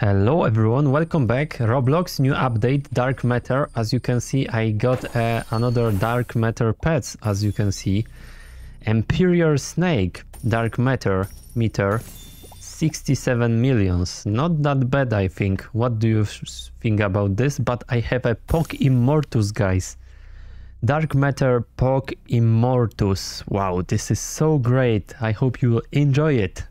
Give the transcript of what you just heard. Hello everyone, welcome back. Roblox new update dark matter. As you can see, I got another dark matter pets. As you can see, Imperial Snake dark matter meter 67 millions. Not that bad, I think. What do you think about this? But I have a Poke Immortus, guys. Dark matter Poke Immortus. Wow, this is so great. I hope you will enjoy it.